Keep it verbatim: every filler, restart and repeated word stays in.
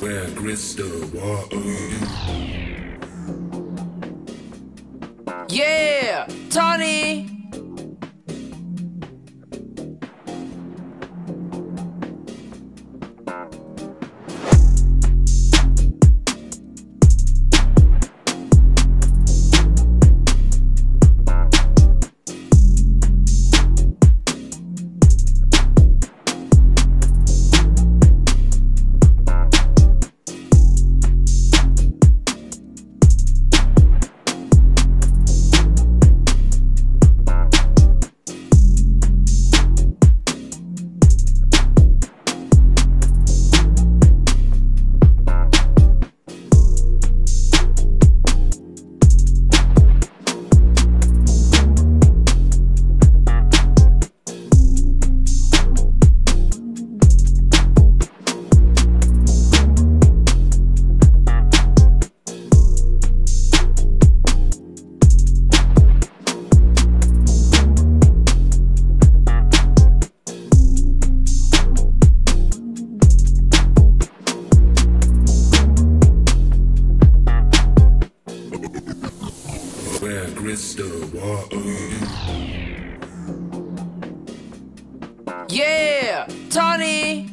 Where Kreesta beatz. Yeah, Tony. Where Kreesta beatz. Yeah, Tony.